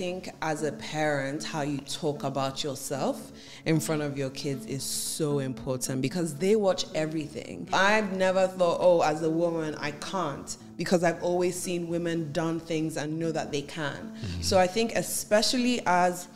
think as a parent, how you talk about yourself in front of your kids is so important because they watch everything. I've never thought, oh, as a woman, I can't, because I've always seen women done things and know that they can. So I think especially as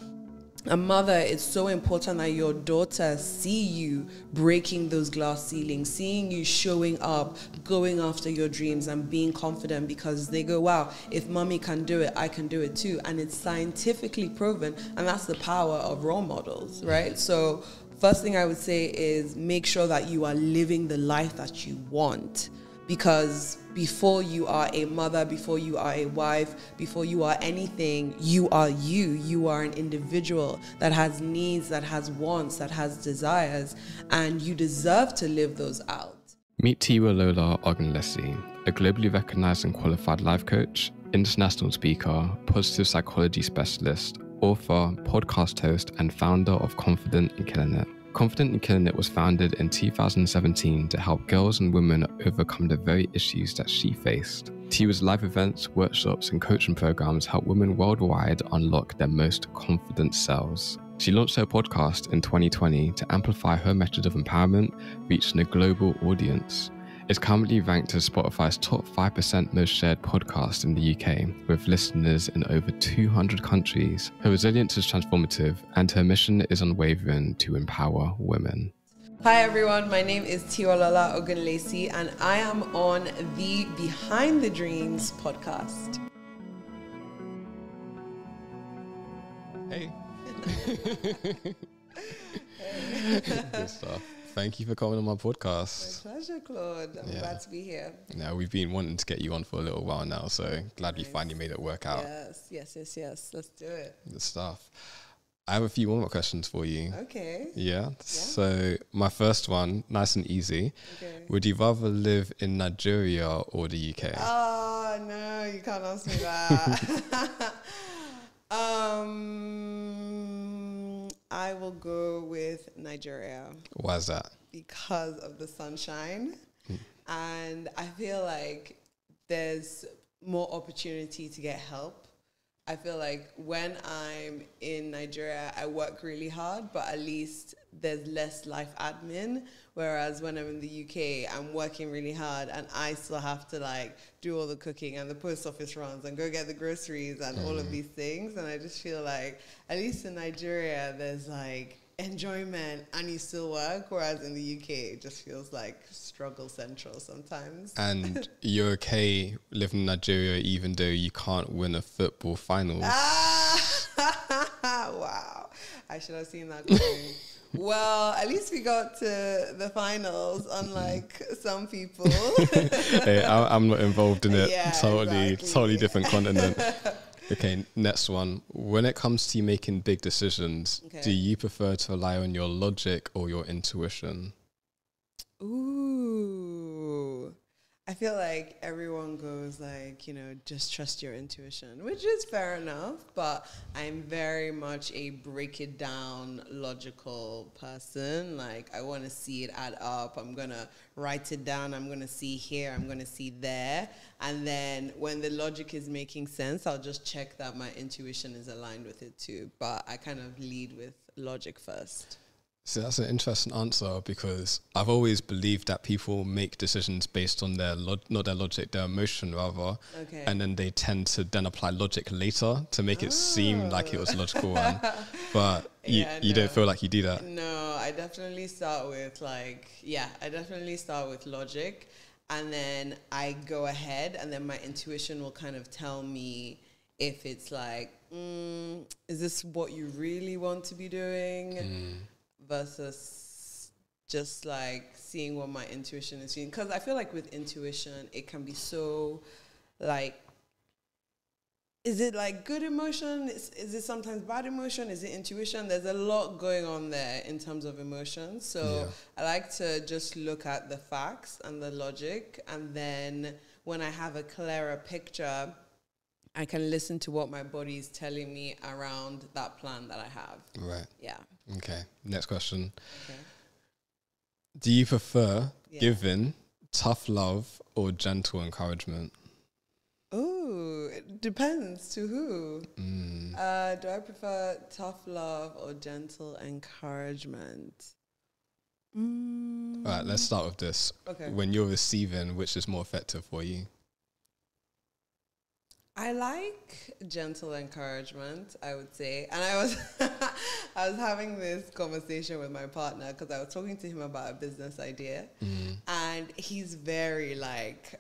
a mother, it's so important that your daughter see you breaking those glass ceilings, seeing you showing up, going after your dreams and being confident, because they go, wow, if mommy can do it, I can do it too. And it's scientifically proven, and that's the power of role models, right? So first thing I would say is make sure that you are living the life that you want, because before you are a mother, before you are a wife, before you are anything, you are you. You are an individual that has needs, that has wants, that has desires, and you deserve to live those out. Meet Tiwalola Ogunlesi, a globally recognized and qualified life coach, international speaker, positive psychology specialist, author, podcast host, and founder of Confident and Killing It. Confident and Killing It was founded in 2017 to help girls and women overcome the very issues that she faced. Tiwa's live events, workshops, and coaching programs help women worldwide unlock their most confident selves. She launched her podcast in 2020 to amplify her method of empowerment, reaching a global audience. It's currently ranked as Spotify's top 5% most shared podcast in the UK, with listeners in over 200 countries. Her resilience is transformative, and her mission is unwavering to empower women. Hi everyone, my name is Tiwalola Ogunlesi, and I am on the Behind the Dreams podcast. Hey. Good stuff. Thank you for coming on my podcast. My pleasure, Claude. I'm glad to be here. No, we've been wanting to get you on for a little while now, so glad we finally made it work out. Yes. Let's do it. Good stuff. I have a few more questions for you. Okay. Yeah. So my first one, nice and easy. Okay. Would you rather live in Nigeria or the UK? Oh, no, you can't ask me that. I will go with Nigeria. Why is that? Because of the sunshine. And I feel like there's more opportunity to get help. I feel like when I'm in Nigeria, I work really hard, but at least there's less life admin. Whereas when I'm in the UK, I'm working really hard and I still have to like do all the cooking and the post office runs and go get the groceries and all of these things. And I just feel like at least in Nigeria, there's like enjoyment and you still work. Whereas in the UK, it just feels like struggle central sometimes. And you're okay living in Nigeria, even though you can't win a football final. Wow. I should have seen that coming. Well, at least we got to the finals, unlike some people. Hey, I'm not involved in it. Yeah, totally different continent. Okay, next one. When it comes to making big decisions, do you prefer to rely on your logic or your intuition? Ooh. I feel like everyone goes like, you know, just trust your intuition, which is fair enough, but I'm very much a break it down logical person. Like I want to see it add up. I'm going to write it down. I'm going to see here. I'm going to see there. And then when the logic is making sense, I'll just check that my intuition is aligned with it too. But I kind of lead with logic first. So that's an interesting answer, because I've always believed that people make decisions based on their, their emotion rather. Okay. And then they tend to then apply logic later to make it seem like it was logical. But you don't feel like you do that. No, I definitely start with logic, and then I go ahead, and then my intuition will kind of tell me if it's like, is this what you really want to be doing? Versus just like seeing what my intuition is doing. Because I feel like with intuition, it can be so like, is it like good emotion? Is it sometimes bad emotion? Is it intuition? There's a lot going on there in terms of emotion. So I like to just look at the facts and the logic. And then when I have a clearer picture, I can listen to what my body is telling me around that plan that I have. Right. Yeah. Okay. Next question. Okay. Do you prefer giving tough love or gentle encouragement? Oh, it depends to who. Mm. Do I prefer tough love or gentle encouragement? Mm. All right, let's start with this. Okay. When you're receiving, which is more effective for you? I like gentle encouragement, I would say. And I was having this conversation with my partner because I was talking to him about a business idea. Mm. And he's very like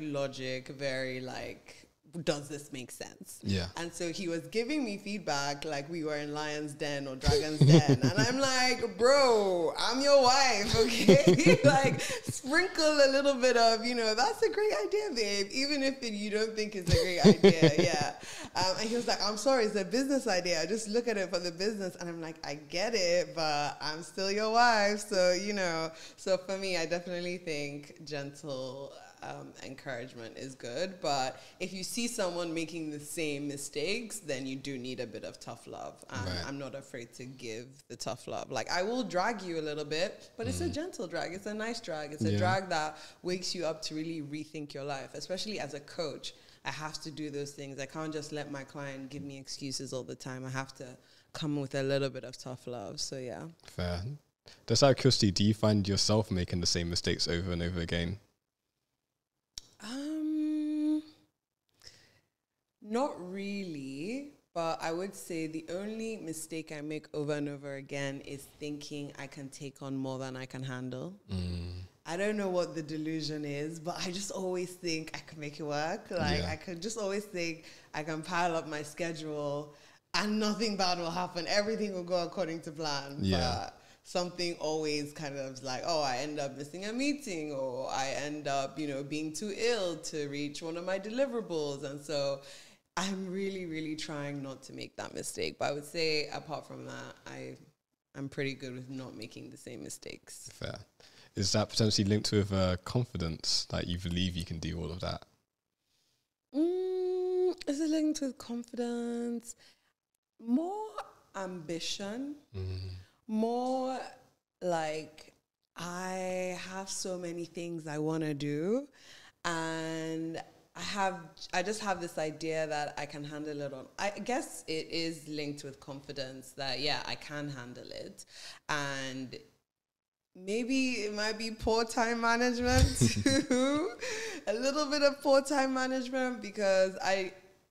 logic, very like, does this make sense? Yeah. And so he was giving me feedback like we were in Lion's Den or Dragon's Den. And I'm like, bro, I'm your wife, okay? Like, sprinkle a little bit of, you know, that's a great idea, babe, even if you don't think it's a great idea, yeah. And he was like, I'm sorry, it's a business idea. I just look at it for the business. And I'm like, I get it, but I'm still your wife. So, you know, so for me, I definitely think gentle encouragement is good, but if you see someone making the same mistakes, then you do need a bit of tough love. Right. I'm not afraid to give the tough love. Like, I will drag you a little bit, but it's a gentle drag. It's a nice drag. It's a drag that wakes you up to really rethink your life, especially as a coach. I have to do those things. I can't just let my client give me excuses all the time. I have to come with a little bit of tough love. So, yeah. Fair. Just out of curiosity, do you find yourself making the same mistakes over and over again? Not really, but I would say the only mistake I make over and over again is thinking I can take on more than I can handle. Mm. I don't know what the delusion is, but I just always think I can make it work. Like, I could just always think I can pile up my schedule and nothing bad will happen. Everything will go according to plan. Yeah. But something always kind of like, oh, I end up missing a meeting, or I end up, you know, being too ill to reach one of my deliverables. And so I'm really, really trying not to make that mistake. But I would say apart from that, I'm pretty good with not making the same mistakes. Fair. Is that potentially linked with confidence, that you believe you can do all of that? Is it linked with confidence? More ambition. Mm-hmm. More like, I have so many things I want to do, and I just have this idea that I can handle it on. I guess it is linked with confidence that, yeah, I can handle it. And maybe it might be poor time management too. A little bit of poor time management, because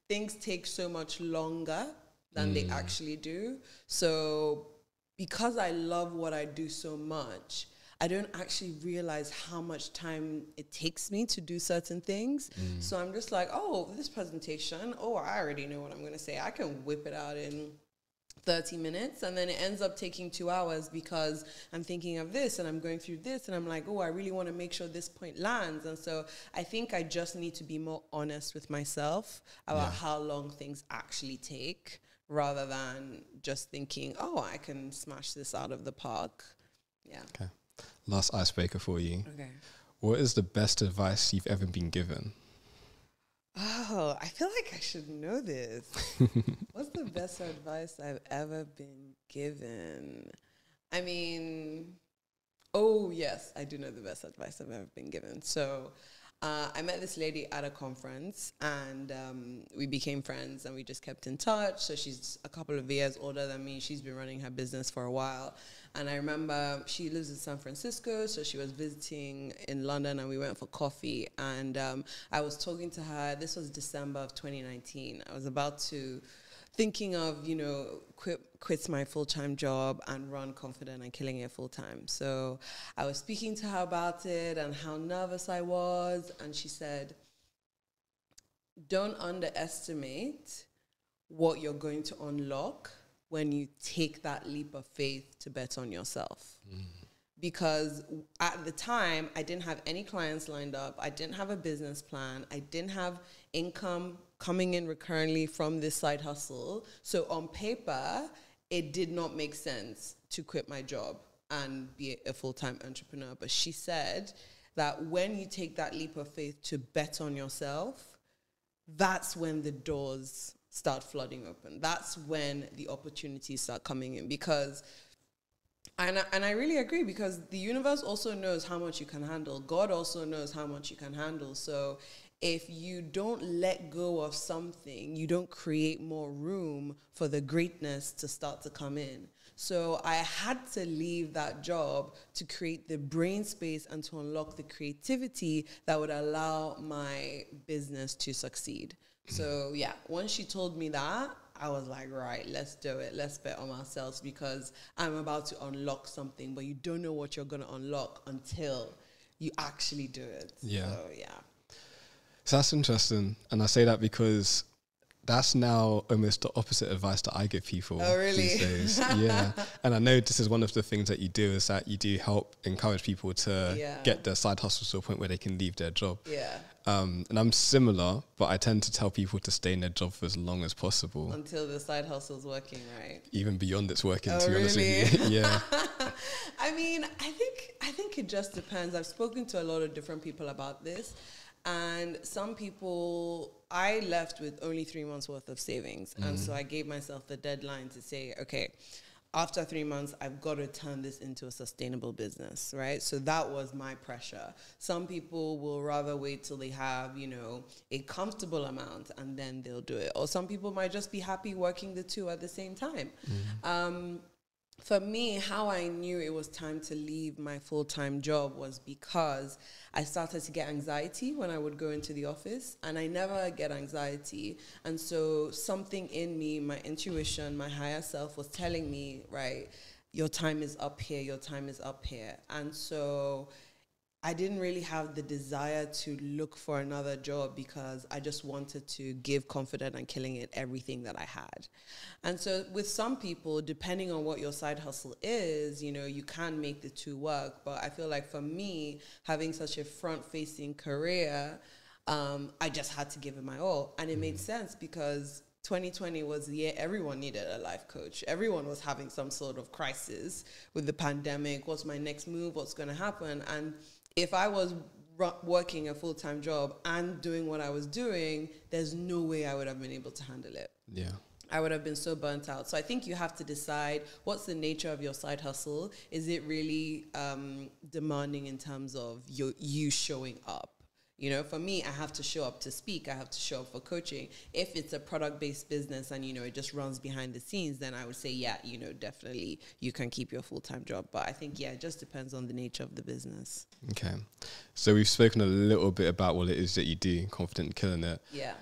things take so much longer than they actually do. So because I love what I do so much, I don't actually realize how much time it takes me to do certain things. Mm. So I'm just like, oh, this presentation, oh, I already know what I'm going to say. I can whip it out in 30 minutes. And then it ends up taking 2 hours because I'm thinking of this and I'm going through this. And I'm like, oh, I really want to make sure this point lands. And so I think I just need to be more honest with myself about how long things actually take, rather than just thinking, oh, I can smash this out of the park. Yeah. Okay. Last icebreaker for you. Okay. What is the best advice you've ever been given? Oh, I feel like I should know this. What's the best advice I've ever been given? I mean, oh, yes, I do know the best advice I've ever been given. So I met this lady at a conference, and we became friends, and we just kept in touch. So she's a couple of years older than me. She's been running her business for a while. And I remember she lives in San Francisco, so she was visiting in London, and we went for coffee. And I was talking to her. This was December of 2019. I was about to, thinking of, you know, quit my full-time job and run Confident and Killing It full-time. So I was speaking to her about it and how nervous I was. And she said, don't underestimate what you're going to unlock when you take that leap of faith to bet on yourself. Mm. Because at the time, I didn't have any clients lined up. I didn't have a business plan. I didn't have income coming in recurrently from this side hustle. So on paper, it did not make sense to quit my job and be a full-time entrepreneur. But she said that when you take that leap of faith to bet on yourself, that's when the doors start flooding open. That's when the opportunities start coming in. Because And I really agree, because the universe also knows how much you can handle. God also knows how much you can handle. So if you don't let go of something, you don't create more room for the greatness to start to come in. So I had to leave that job to create the brain space and to unlock the creativity that would allow my business to succeed. So yeah, once she told me that, I was like, right, let's do it. Let's bet on ourselves, because I'm about to unlock something, but you don't know what you're going to unlock until you actually do it. Yeah. So, yeah. So that's interesting. And I say that because that's now almost the opposite advice that I give people. Oh, really? These days. Yeah. And I know this is one of the things that you do, is that you do help encourage people to get their side hustles to a point where they can leave their job. Yeah. And I'm similar, but I tend to tell people to stay in their job for as long as possible. Until the side hustle's working, right? Even beyond it's working, oh, to be honest with you. Yeah. I mean, I think it just depends. I've spoken to a lot of different people about this. And some people, I left with only 3 months worth of savings. Mm. And so I gave myself the deadline to say, okay, after 3 months, I've got to turn this into a sustainable business, right? So that was my pressure. Some people will rather wait till they have, you know, a comfortable amount and then they'll do it. Or some people might just be happy working the two at the same time. Mm. For me, how I knew it was time to leave my full-time job was because I started to get anxiety when I would go into the office, and I never get anxiety. And so something in me, my intuition, my higher self was telling me, right, your time is up here, your time is up here. And so I didn't really have the desire to look for another job because I just wanted to give Confident and Killing It everything that I had. And so with some people, depending on what your side hustle is, you know, you can make the two work. But I feel like for me, having such a front-facing career, I just had to give it my all. And it made sense because 2020 was the year everyone needed a life coach. Everyone was having some sort of crisis with the pandemic. What's my next move? What's going to happen? And if I was working a full-time job and doing what I was doing, there's no way I would have been able to handle it. Yeah. I would have been so burnt out. So I think you have to decide, what's the nature of your side hustle? Is it really demanding in terms of you showing up? You know, for me, I have to show up to speak. I have to show up for coaching. If it's a product-based business and, you know, it just runs behind the scenes, then I would say, yeah, you know, definitely you can keep your full-time job. But I think, yeah, it just depends on the nature of the business. Okay. So we've spoken a little bit about what it is that you do, Confident and Killing It. Yeah.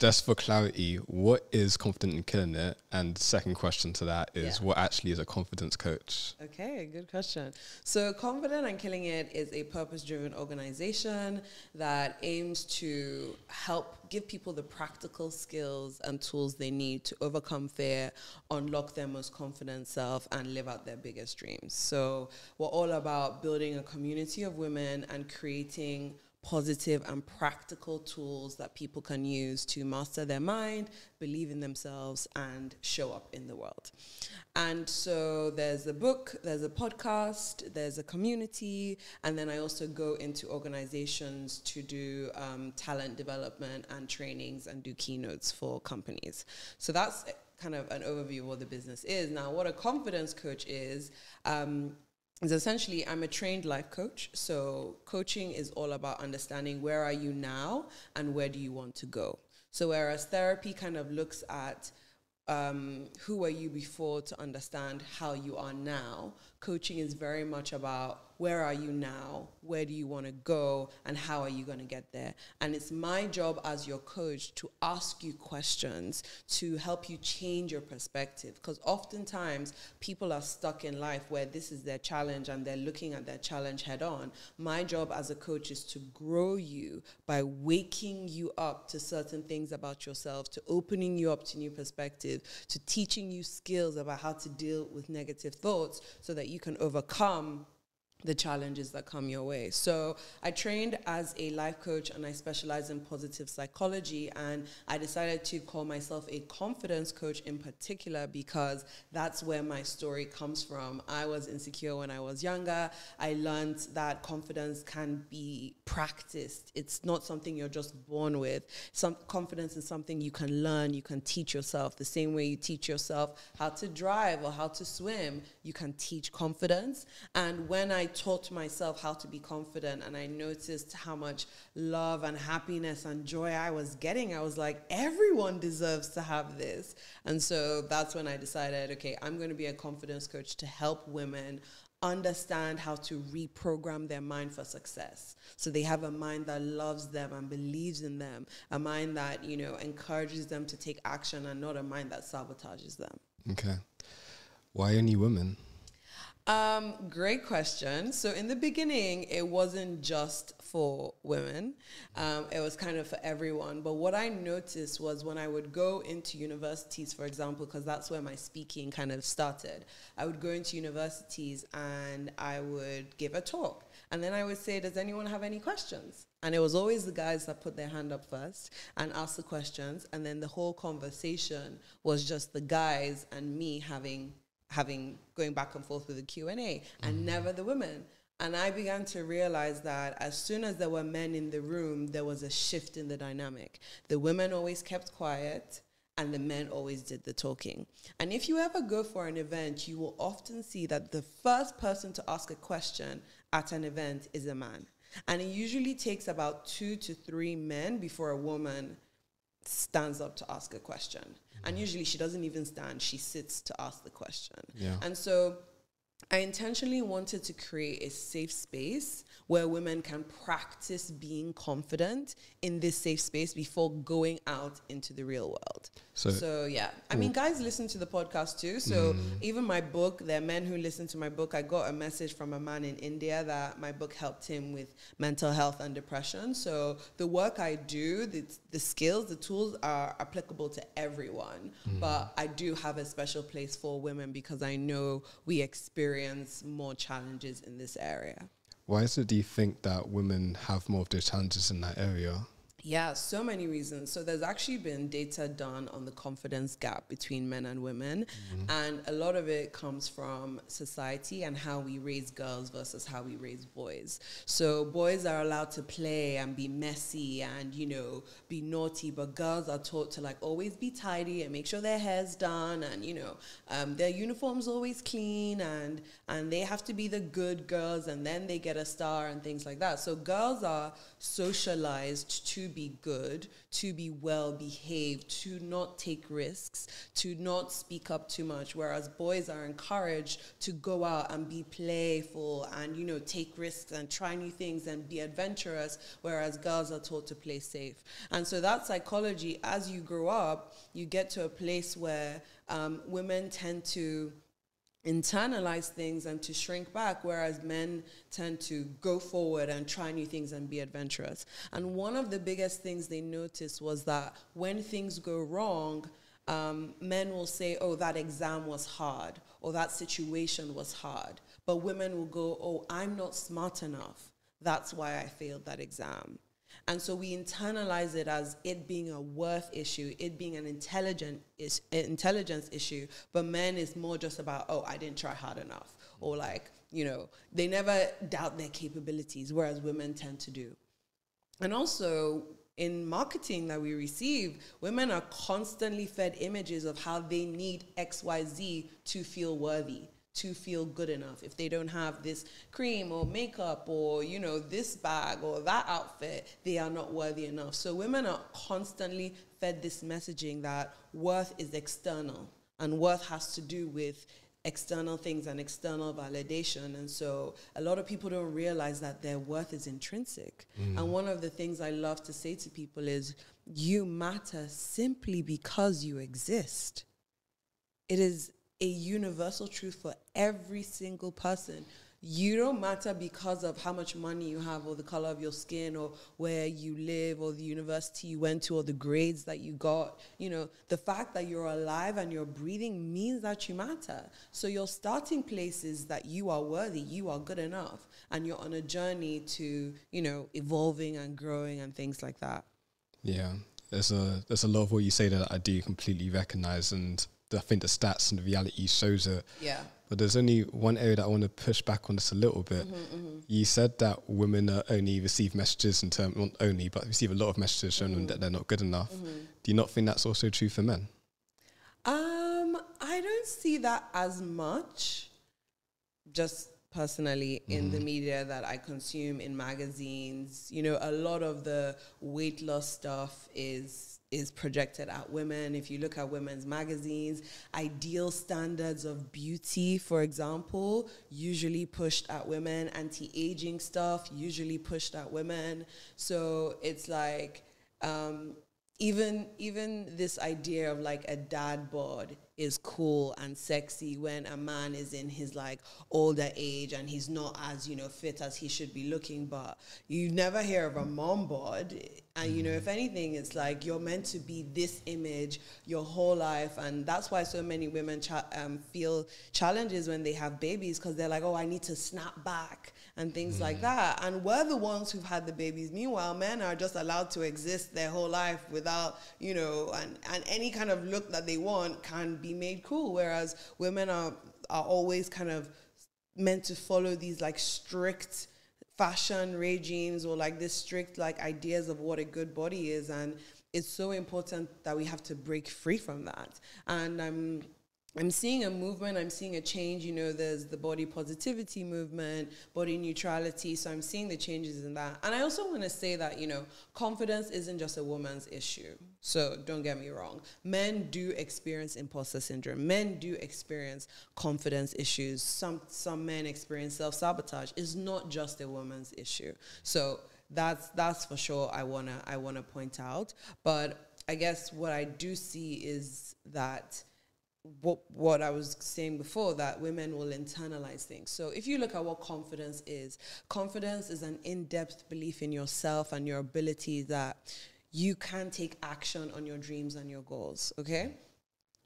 Just for clarity, what is Confident and Killing It? And the second question to that is, what actually is a confidence coach? Okay, good question. So Confident and Killing It is a purpose-driven organization that aims to help give people the practical skills and tools they need to overcome fear, unlock their most confident self, and live out their biggest dreams. So we're all about building a community of women and creating positive and practical tools that people can use to master their mind, believe in themselves, and show up in the world. And so there's a book, there's a podcast, there's a community, and then I also go into organizations to do talent development and trainings and do keynotes for companies. So that's kind of an overview of what the business is. Now, what a confidence coach is essentially, I'm a trained life coach. So coaching is all about understanding, where are you now and where do you want to go? So whereas therapy kind of looks at who were you before to understand how you are now, coaching is very much about, where are you now, where do you want to go, and how are you going to get there? And it's my job as your coach to ask you questions to help you change your perspective, because oftentimes people are stuck in life where this is their challenge and they're looking at their challenge head on. My job as a coach is to grow you by waking you up to certain things about yourself, to opening you up to new perspectives, to teaching you skills about how to deal with negative thoughts so that you can overcome the challenges that come your way. So I trained as a life coach and I specialize in positive psychology, and I decided to call myself a confidence coach in particular because that's where my story comes from. I was insecure when I was younger. I learned that confidence can be practiced. It's not something you're just born with. Some confidence is something you can learn, you can teach yourself. The same way you teach yourself how to drive or how to swim, you can teach confidence. And when I taught myself how to be confident, and I noticed how much love and happiness and joy I was getting, I was like, everyone deserves to have this. And so that's when I decided, okay, I'm going to be a confidence coach to help women understand how to reprogram their mind for success. So they have a mind that loves them and believes in them, a mind that, you know, encourages them to take action, and not a mind that sabotages them. Okay. Why only women? Great question. So in the beginning, it wasn't just for women. It was kind of for everyone. But what I noticed was when I would go into universities, for example, because that's where my speaking kind of started, I would go into universities and I would give a talk. And then I would say, does anyone have any questions? And it was always the guys that put their hand up first and asked the questions. And then the whole conversation was just the guys and me going back and forth with the Q&A, and never the women. And I began to realize that as soon as there were men in the room, there was a shift in the dynamic. The women always kept quiet, and the men always did the talking. And if you ever go for an event, you will often see that the first person to ask a question at an event is a man. And it usually takes about 2 to 3 men before a woman stands up to ask a question. And usually she doesn't even stand, she sits to ask the question. Yeah. And so I intentionally wanted to create a safe space where women can practice being confident in this safe space before going out into the real world. So yeah. I mean, guys listen to the podcast too. So even my book, there are men who listen to my book. I got a message from a man in India that my book helped him with mental health and depression. So the work I do, the skills, the tools are applicable to everyone. But I do have a special place for women because I know we experience more challenges in this area. Why is it, do you think, that women have more of those challenges in that area? Yeah, so many reasons. So there's actually been data done on the confidence gap between men and women. And a lot of it comes from society and how we raise girls versus how we raise boys. So boys are allowed to play and be messy and, you know, be naughty, but girls are taught to like always be tidy and make sure their hair's done and, you know, their uniform's always clean and they have to be the good girls and then they get a star and things like that. So girls are socialized to be good, to be well behaved, to not take risks, to not speak up too much, whereas boys are encouraged to go out and be playful and, you know, take risks and try new things and be adventurous, whereas girls are taught to play safe. And so that psychology, as you grow up, you get to a place where women tend to internalize things and to shrink back, whereas men tend to go forward and try new things and be adventurous. And one of the biggest things they noticed was that when things go wrong, men will say, oh, that exam was hard, or that situation was hard. But women will go, oh, I'm not smart enough. That's why I failed that exam. And so we internalize it as it being a worth issue, it being an intelligence issue. But men is more just about, oh, I didn't try hard enough. Or like, you know, they never doubt their capabilities, whereas women tend to do. And also in marketing that we receive, women are constantly fed images of how they need X, Y, Z to feel worthy, to feel good enough. If they don't have this cream or makeup or, you know, this bag or that outfit, they are not worthy enough. So women are constantly fed this messaging that worth is external and worth has to do with external things and external validation. And so a lot of people don't realize that their worth is intrinsic. And one of the things I love to say to people is, you matter simply because you exist. It is a universal truth for every single person. You don't matter because of how much money you have or the color of your skin or where you live or the university you went to or the grades that you got. You know, the fact that you're alive and you're breathing means that you matter. So your starting place is that you are worthy, you are good enough, and you're on a journey to, you know, evolving and growing and things like that. Yeah, there's a lot of what you say that I do completely recognize, and I think the stats and the reality shows it. Yeah. But there's only one area that I want to push back on this a little bit. You said that women only receive messages in terms, not only, but receive a lot of messages showing them that they're not good enough. Do you not think that's also true for men? I don't see that as much, just personally in the media that I consume, in magazines. You know, a lot of the weight loss stuff is projected at women. If you look at women's magazines, ideal standards of beauty, for example, usually pushed at women, anti-aging stuff, usually pushed at women. So it's like, even this idea of like a dad bod is cool and sexy when a man is in his like older age and he's not as, you know, fit as he should be looking, but you never hear of a mom bod. And you know, if anything, it's like you're meant to be this image your whole life, and that's why so many women feel challenges when they have babies, because they're like, oh, I need to snap back and things like that. And we're the ones who've had the babies. Meanwhile, men are just allowed to exist their whole life without, you know, and any kind of look that they want can be made cool, whereas women are always kind of meant to follow these like strict fashion regimes, or like this strict like ideas of what a good body is. And it's so important that we have to break free from that. And I'm seeing a movement, I'm seeing a change. You know, there's the body positivity movement, body neutrality, so I'm seeing the changes in that. And I also want to say that, you know, confidence isn't just a woman's issue, so don't get me wrong. Men do experience imposter syndrome. Men do experience confidence issues. Some men experience self-sabotage. It's not just a woman's issue. So that's for sure I wanna point out. But I guess what I do see is that what I was saying before, that women will internalize things. So if you look at what confidence is an in-depth belief in yourself and your ability that you can take action on your dreams and your goals, okay?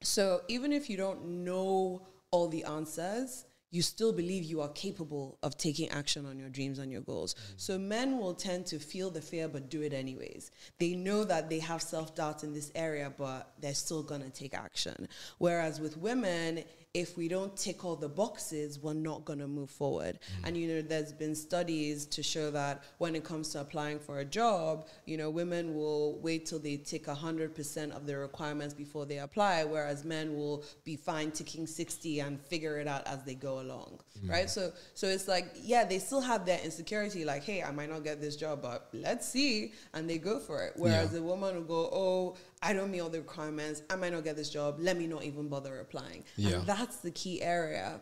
So even if you don't know all the answers, you still believe you are capable of taking action on your dreams and your goals. So men will tend to feel the fear but do it anyways. They know that they have self-doubt in this area, but they're still going to take action. Whereas with women, if we don't tick all the boxes, we're not going to move forward. And, you know, there's been studies to show that when it comes to applying for a job, you know, women will wait till they tick 100% of the requirements before they apply, whereas men will be fine ticking 60 and figure it out as they go along, right? So it's like, yeah, they still have their insecurity, like, hey, I might not get this job, but let's see, and they go for it. Whereas the woman will go, oh, I don't meet all the requirements, I might not get this job, let me not even bother applying. And that's the key area.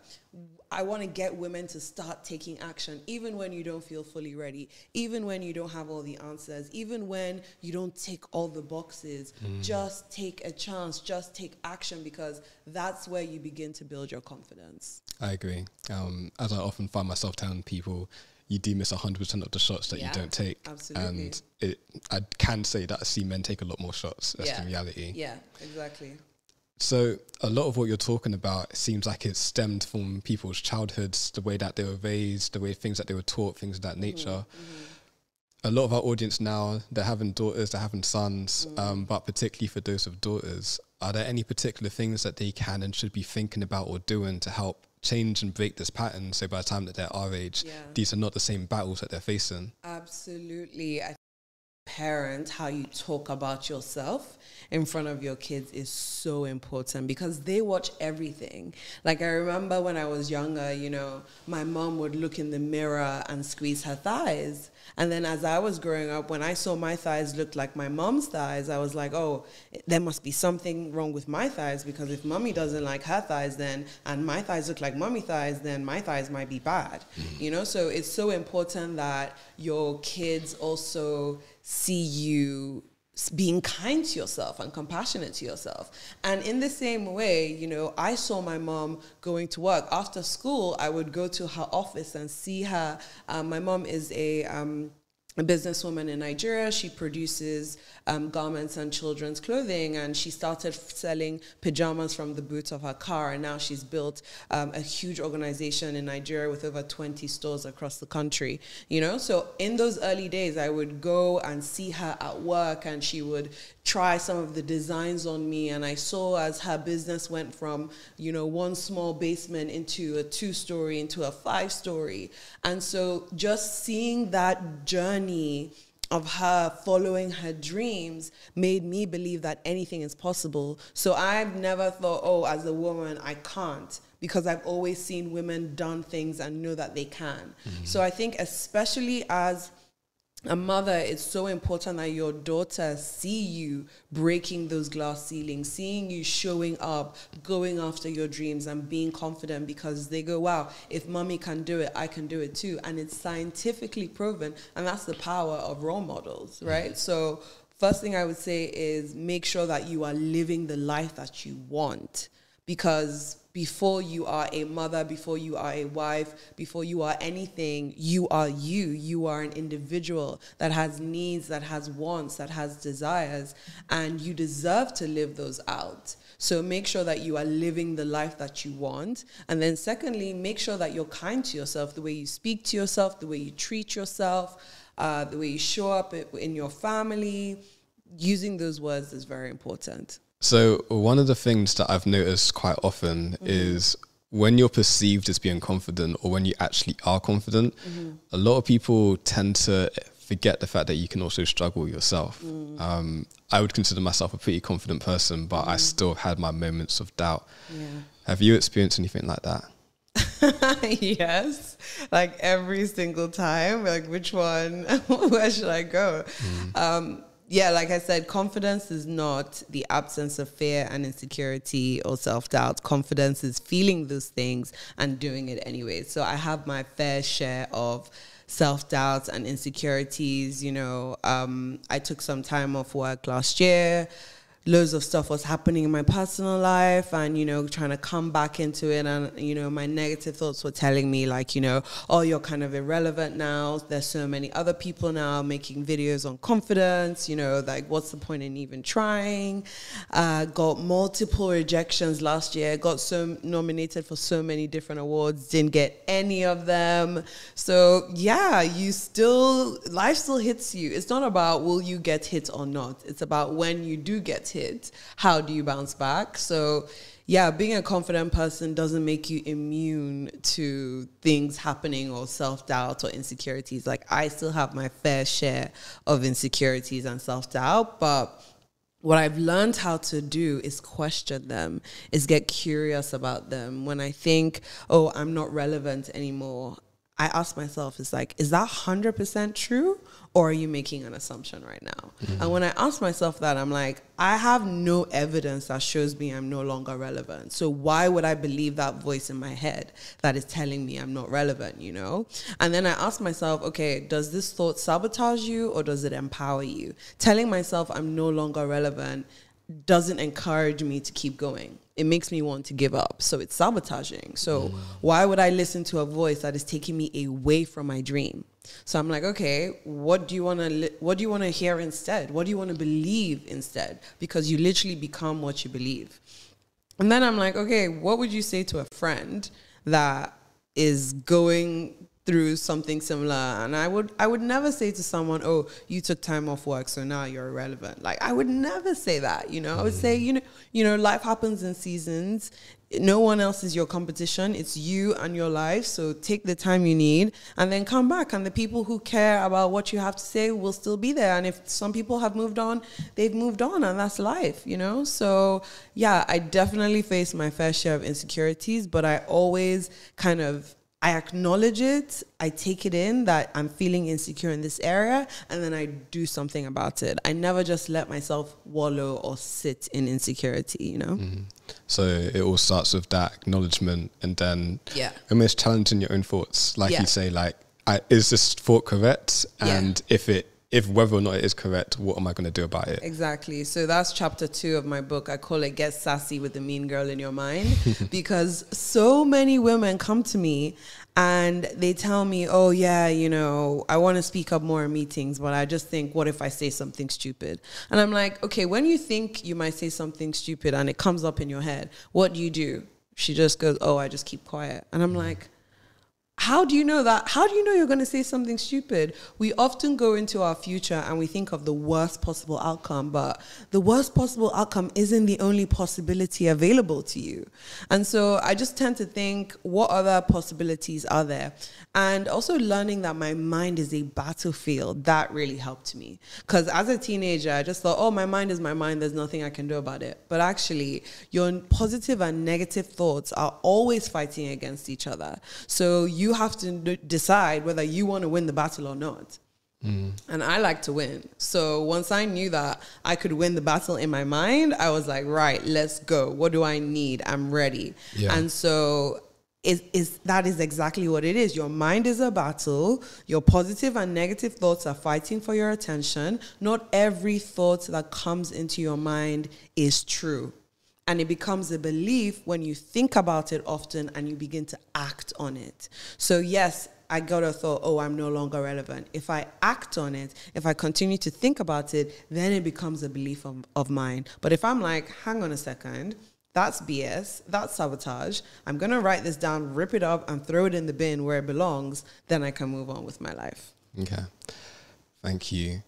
I want to get women to start taking action, even when you don't feel fully ready, even when you don't have all the answers, even when you don't tick all the boxes. Just take a chance, just take action, because that's where you begin to build your confidence. I agree. As I often find myself telling people, you do miss 100% of the shots that you don't take. Absolutely. And I can say that I see men take a lot more shots. That's the reality. Yeah, exactly. So a lot of what you're talking about, it seems like it's stemmed from people's childhoods, the way that they were raised, the way things that they were taught, things of that nature. A lot of our audience now, they're having daughters, they're having sons, but particularly for those with daughters, are there any particular things that they can and should be thinking about or doing to help change and break this pattern, so by the time that they're our age, these are not the same battles that they're facing? Absolutely. I think parent, how you talk about yourself in front of your kids is so important, because they watch everything. Like, I remember when I was younger, you know, my mom would look in the mirror and squeeze her thighs. And then as I was growing up, when I saw my thighs looked like my mom's thighs, I was like, oh, there must be something wrong with my thighs, because if mommy doesn't like her thighs then, and my thighs look like mommy thighs, then my thighs might be bad. You know, so it's so important that your kids also see you being kind to yourself and compassionate to yourself. And in the same way, you know, I saw my mom going to work. After school, I would go to her office and see her. My mom is a businesswoman in Nigeria. She produces garments and children's clothing, and she started selling pajamas from the boot of her car, and now she's built a huge organization in Nigeria with over 20 stores across the country, you know? So in those early days, I would go and see her at work, and she would try some of the designs on me, and I saw as her business went from, you know, one small basement into a 2-story, into a 5-story. And so just seeing that journey of her following her dreams made me believe that anything is possible. So I've never thought, oh, as a woman, I can't, because I've always seen women done things and know that they can. Mm-hmm. So I think especially as a mother, it's so important that your daughter see you breaking those glass ceilings, seeing you showing up, going after your dreams and being confident, because they go, wow, if mommy can do it, I can do it too. And it's scientifically proven, and that's the power of role models, right? Mm-hmm. So first thing I would say is make sure that you are living the life that you want, because before you are a mother, before you are a wife, before you are anything, you are you. You are an individual that has needs, that has wants, that has desires, and you deserve to live those out. So make sure that you are living the life that you want. And then secondly, make sure that you're kind to yourself, the way you speak to yourself, the way you treat yourself, the way you show up in your family. Using those words is very important. So one of the things that I've noticed quite often mm-hmm. is when you're perceived as being confident, or when you actually are confident, mm-hmm. a lot of people tend to forget the fact that you can also struggle yourself. Mm. I would consider myself a pretty confident person, but mm. I still had my moments of doubt. Yeah. Have you experienced anything like that? Yes, like every single time, like which one, where should I go? Mm. Yeah, like I said, confidence is not the absence of fear and insecurity or self-doubt. Confidence is feeling those things and doing it anyway. So I have my fair share of self-doubts and insecurities. You know, I took some time off work last year. Loads of stuff was happening in my personal life, and, you know, trying to come back into it. And, you know, my negative thoughts were telling me, like, you know, oh, you're kind of irrelevant now. There's so many other people now making videos on confidence, you know, like, what's the point in even trying? Got multiple rejections last year, got so nominated for so many different awards, didn't get any of them. So yeah, you still, life still hits you. It's not about will you get hit or not. It's about when you do get hit, how do you bounce back? So yeah, being a confident person doesn't make you immune to things happening or self-doubt or insecurities. Like, I still have my fair share of insecurities and self-doubt, but what I've learned how to do is question them, is get curious about them. When I think, oh, I'm not relevant anymore, I ask myself, it's like, is that 100% true? Or are you making an assumption right now? Mm-hmm. And when I ask myself that, I'm like, I have no evidence that shows me I'm no longer relevant. So why would I believe that voice in my head that is telling me I'm not relevant, you know? And then I ask myself, okay, does this thought sabotage you or does it empower you? Telling myself I'm no longer relevant doesn't encourage me to keep going. It makes me want to give up. So it's sabotaging. So why would I listen to a voice that is taking me away from my dream? So I'm like, okay, what do you want to hear instead? What do you want to believe instead? Because you literally become what you believe. And then I'm like, okay, what would you say to a friend that is going through something similar? And I would never say to someone, oh, you took time off work, so now you're irrelevant. Like, I would never say that, you know. I would say, you know, life happens in seasons. No one else is your competition. It's you and your life. So take the time you need and then come back. And the people who care about what you have to say will still be there. And if some people have moved on, they've moved on, and that's life, you know? So yeah, I definitely face my fair share of insecurities, but I always kind of, I acknowledge it, I take it in that I'm feeling insecure in this area, and then I do something about it. I never just let myself wallow or sit in insecurity, you know? Mm-hmm. So it all starts with that acknowledgement, and then almost challenging your own thoughts. Like you say, like, is this thought correct? And if whether or not it is correct, what am I going to do about it? Exactly. So that's chapter 2 of my book. I call it Get Sassy with the Mean Girl in Your Mind, because so many women come to me and they tell me, oh yeah, you know, I want to speak up more in meetings, but I just think, what if I say something stupid? And I'm like, okay, when you think you might say something stupid and it comes up in your head, what do you do? She just goes, oh, I just keep quiet. And I'm like, How do you know that? How do you know you're going to say something stupid? We often go into our future and we think of the worst possible outcome, but the worst possible outcome isn't the only possibility available to you. And so I just tend to think, what other possibilities are there? And also learning that my mind is a battlefield, that really helped me. Because as a teenager, I just thought, oh, my mind is my mind. There's nothing I can do about it. But actually, your positive and negative thoughts are always fighting against each other. So you have to decide whether you want to win the battle or not. And I like to win. So once I knew that I could win the battle in my mind, I was like, right, let's go. What do I need? I'm ready. Yeah. And so that is exactly what it is. Your mind is a battle. Your positive and negative thoughts are fighting for your attention. Not every thought that comes into your mind is true. And it becomes a belief when you think about it often and you begin to act on it. So yes, I got a thought, oh, I'm no longer relevant. If I act on it, if I continue to think about it, then it becomes a belief of mine. But if I'm like, hang on a second, that's BS, that's sabotage, I'm going to write this down, rip it up and throw it in the bin where it belongs, then I can move on with my life. Okay, thank you.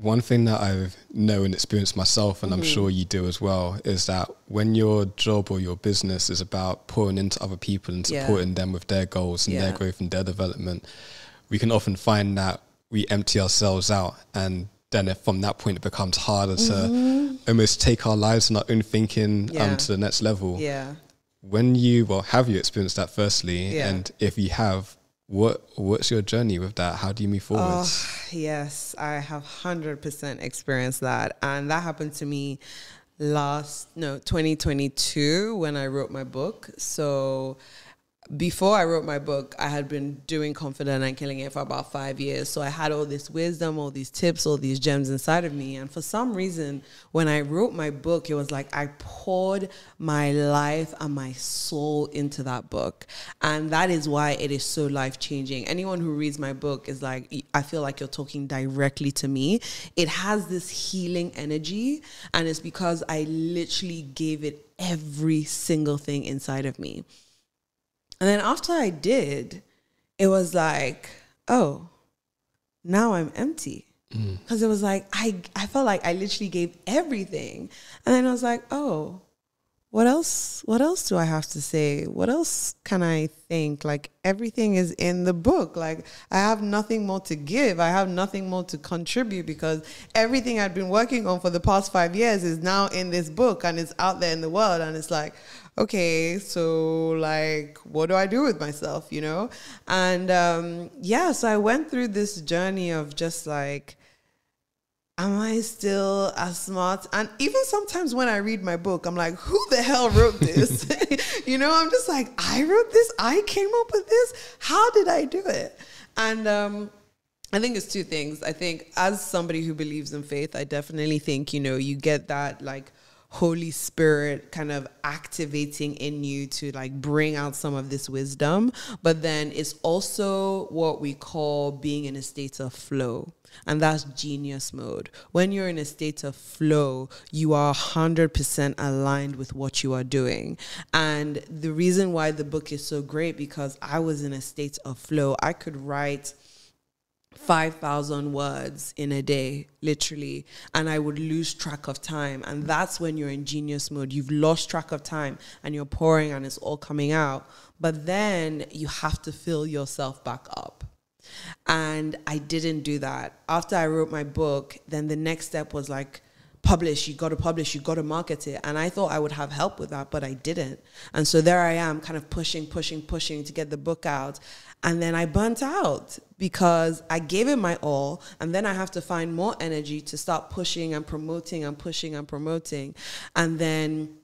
One thing that I've known and experienced myself, and I'm sure you do as well, is that when your job or your business is about pouring into other people and supporting them with their goals and their growth and their development, we can often find that we empty ourselves out. And then from that point, it becomes harder to almost take our lives and our own thinking to the next level. Yeah. When you, well, have you experienced that firstly? Yeah. And if you have, what's your journey with that? How do you move forward? Oh, yes, I have 100% experienced that. And that happened to me 2022 when I wrote my book. So before I wrote my book, I had been doing Confident and Killing It for about 5 years. So I had all this wisdom, all these tips, all these gems inside of me. And for some reason, when I wrote my book, it was like I poured my life and my soul into that book. And that is why it is so life-changing. Anyone who reads my book is like, I feel like you're talking directly to me. It has this healing energy. And it's because I literally gave it every single thing inside of me. And then after I did, it was like, oh, now I'm empty. Because it was like, I felt like I literally gave everything. And then I was like, oh, what else do I have to say? What else can I think? Like, everything is in the book. Like, I have nothing more to give. I have nothing more to contribute because everything I'd been working on for the past 5 years is now in this book and it's out there in the world. And it's like, okay, so like, what do I do with myself, you know? And so I went through this journey of just like, am I still as smart? And even sometimes when I read my book, I'm like, who the hell wrote this? You know, I'm just like, I wrote this? I came up with this? How did I do it? And I think it's two things. I think as somebody who believes in faith, I definitely think, you know, you get that like Holy Spirit kind of activating in you to like bring out some of this wisdom. But then it's also what we call being in a state of flow. And that's genius mode. When you're in a state of flow, you are 100% aligned with what you are doing. And the reason why the book is so great, because I was in a state of flow. I could write 5,000 words in a day, literally, and I would lose track of time. And that's when you're in genius mode. You've lost track of time and you're pouring and it's all coming out. But then you have to fill yourself back up. And I didn't do that. After I wrote my book, then the next step was like, publish, you got to market it. And I thought I would have help with that, but I didn't. And so there I am kind of pushing to get the book out. And then I burnt out because I gave it my all. And then I have to find more energy to start pushing and promoting and pushing and promoting. And then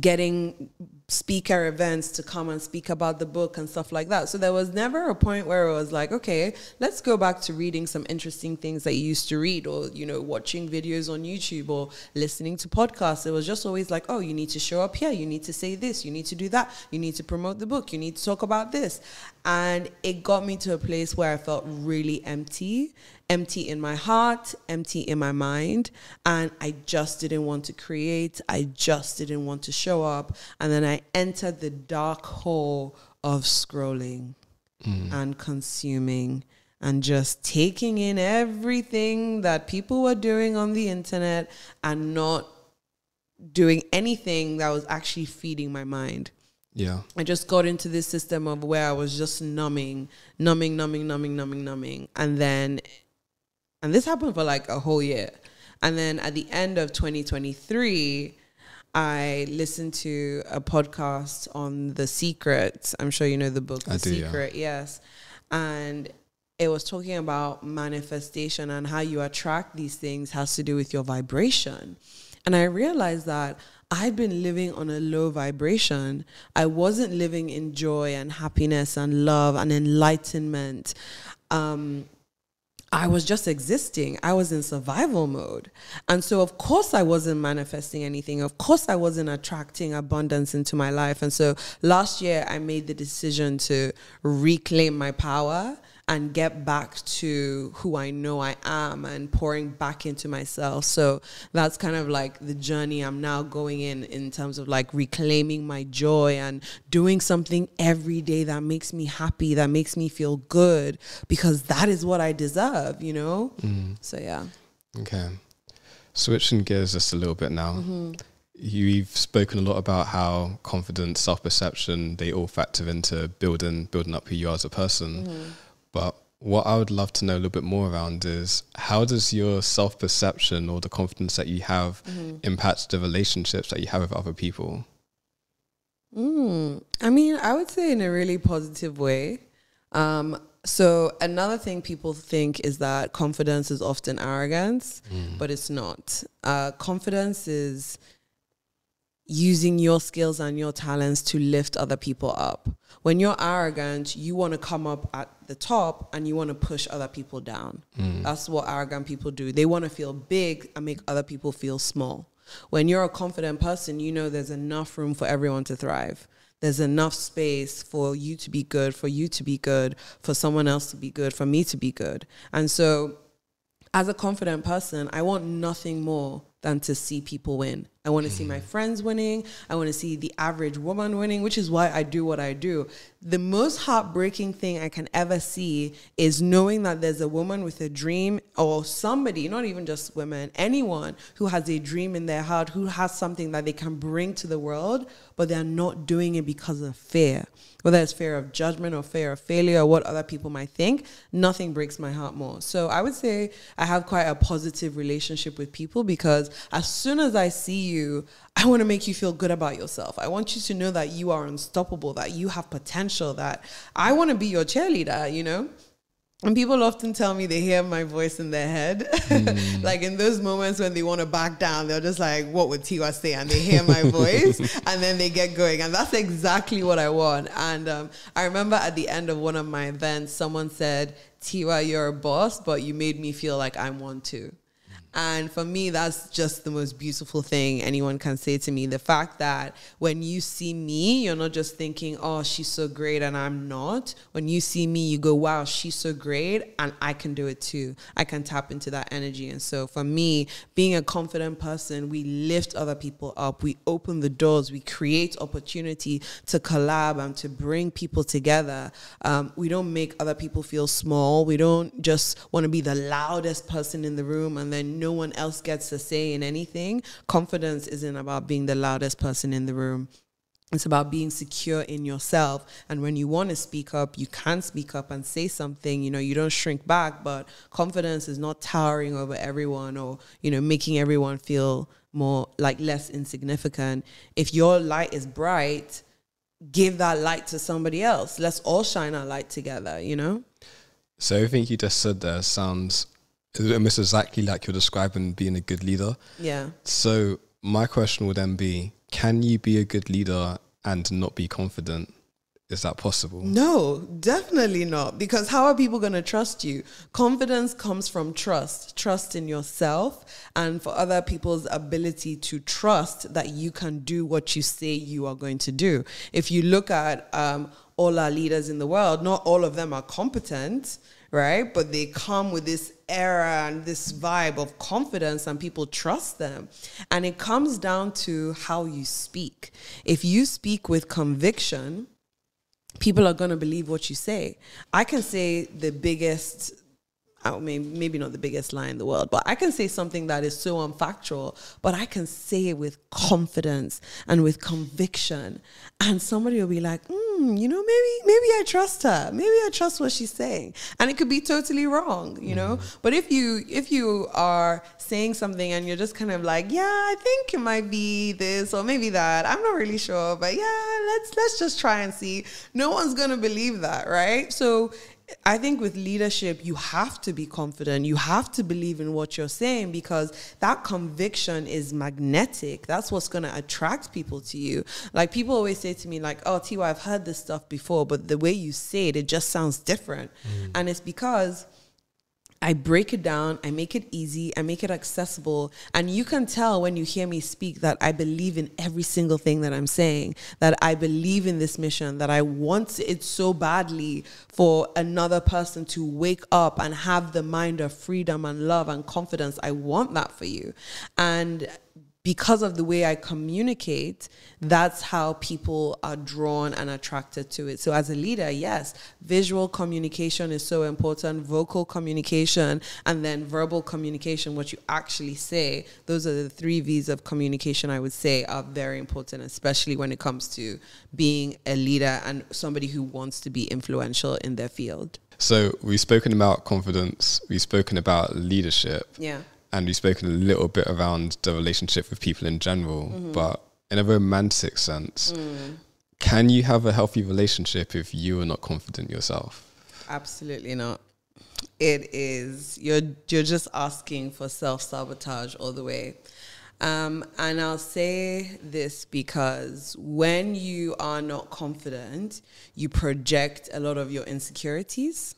getting speaker events to come and speak about the book and stuff like that. So there was never a point where it was like, okay, let's go back to reading some interesting things that you used to read, or, you know, watching videos on YouTube or listening to podcasts. It was just always like, oh, you need to show up here. You need to say this. You need to do that. You need to promote the book. You need to talk about this. And it got me to a place where I felt really empty in my heart, empty in my mind. And I just didn't want to create. I just didn't want to show up. And then I entered the dark hole of scrolling and consuming and just taking in everything that people were doing on the internet and not doing anything that was actually feeding my mind. Yeah. I just got into this system of where I was just numbing. And then, and this happened for like a whole year. And then at the end of 2023, I listened to a podcast on The Secret. I'm sure you know the book, The Secret. Yeah. Yes. And it was talking about manifestation and how you attract these things has to do with your vibration. And I realized that I'd been living on a low vibration. I wasn't living in joy and happiness and love and enlightenment. I was just existing. I was in survival mode. And so, of course, I wasn't manifesting anything. Of course, I wasn't attracting abundance into my life. And so last year, I made the decision to reclaim my power and get back to who I know I am and pouring back into myself. So that's kind of like the journey I'm now going in terms of like reclaiming my joy and doing something every day that makes me happy, that makes me feel good, because that is what I deserve, you know? So, yeah. Okay. Switching gears just a little bit now. You've spoken a lot about how confidence, self-perception, they all factor into building up who you are as a person. But what I would love to know a little bit more around is, how does your self-perception or the confidence that you have impact the relationships that you have with other people? I mean, I would say in a really positive way. So another thing people think is that confidence is often arrogance, but it's not. Confidence is using your skills and your talents to lift other people up. When you're arrogant, you want to come up at the top and you want to push other people down. That's what arrogant people do. They want to feel big and make other people feel small. When you're a confident person, you know there's enough room for everyone to thrive. There's enough space for you to be good, for you to be good, for someone else to be good, for me to be good. And so as a confident person, I want nothing more than to see people win. I want to see my friends winning. I want to see the average woman winning, which is why I do what I do. The most heartbreaking thing I can ever see is knowing that there's a woman with a dream, or somebody, not even just women, anyone who has a dream in their heart, who has something that they can bring to the world, but they're not doing it because of fear. Whether it's fear of judgment or fear of failure or what other people might think, nothing breaks my heart more. So I would say I have quite a positive relationship with people, because as soon as I see you, I want to make you feel good about yourself. I want you to know that you are unstoppable, that you have potential, that I want to be your cheerleader, you know? And people often tell me they hear my voice in their head. Like in those moments when they want to back down, they're just like, what would Tiwa say? And they hear my voice and then they get going. And that's exactly what I want. And I remember at the end of one of my events, someone said, Tiwa, you're a boss, but you made me feel like I'm one too. And for me, that's just the most beautiful thing anyone can say to me. The fact that when you see me, you're not just thinking, oh, she's so great and I'm not. When you see me, you go, wow, she's so great and I can do it too. I can tap into that energy. And so for me, being a confident person, we lift other people up. We open the doors. We create opportunity to collab and to bring people together. We don't make other people feel small. We don't just want to be the loudest person in the room and then no one else gets a say in anything. Confidence isn't about being the loudest person in the room. It's about being secure in yourself. And when you want to speak up, you can speak up and say something. You know, you don't shrink back, but confidence is not towering over everyone or, you know, making everyone feel more like less insignificant. If your light is bright, give that light to somebody else. Let's all shine our light together, you know? So everything you just said there sounds almost exactly like you're describing being a good leader. Yeah. So my question would then be, can you be a good leader and not be confident? Is that possible? No, definitely not. Because how are people going to trust you? Confidence comes from trust. Trust in yourself and for other people's ability to trust that you can do what you say you are going to do. If you look at all our leaders in the world, not all of them are competent, right? But they come with this era and this vibe of confidence and people trust them. And it comes down to how you speak. If you speak with conviction, people are going to believe what you say. I can say the biggest, I mean, maybe not the biggest lie in the world, but I can say something that is so unfactual, but I can say it with confidence and with conviction. And somebody will be like, you know, maybe I trust her. Maybe I trust what she's saying. And it could be totally wrong, you know? But if you are saying something and you're just kind of like, yeah, I think it might be this or maybe that. I'm not really sure, but yeah, let's just try and see. No one's going to believe that, right? So I think with leadership, you have to be confident. You have to believe in what you're saying, because that conviction is magnetic. That's what's going to attract people to you. Like, people always say to me, like, oh, Tiwa, I've heard this stuff before, but the way you say it, it just sounds different. And it's because I break it down, I make it easy, I make it accessible, and you can tell when you hear me speak that I believe in every single thing that I'm saying, that I believe in this mission, that I want it so badly for another person to wake up and have the mind of freedom and love and confidence. I want that for you. And because of the way I communicate, that's how people are drawn and attracted to it. So as a leader, yes, visual communication is so important, vocal communication, and then verbal communication, what you actually say. Those are the 3 V's of communication, I would say, are very important, especially when it comes to being a leader and somebody who wants to be influential in their field. So we've spoken about confidence, we've spoken about leadership. Yeah. And we've spoken a little bit around the relationship with people in general, but in a romantic sense, can you have a healthy relationship if you are not confident yourself? Absolutely not. It is, you're just asking for self-sabotage all the way. And I'll say this because when you are not confident, you project a lot of your insecurities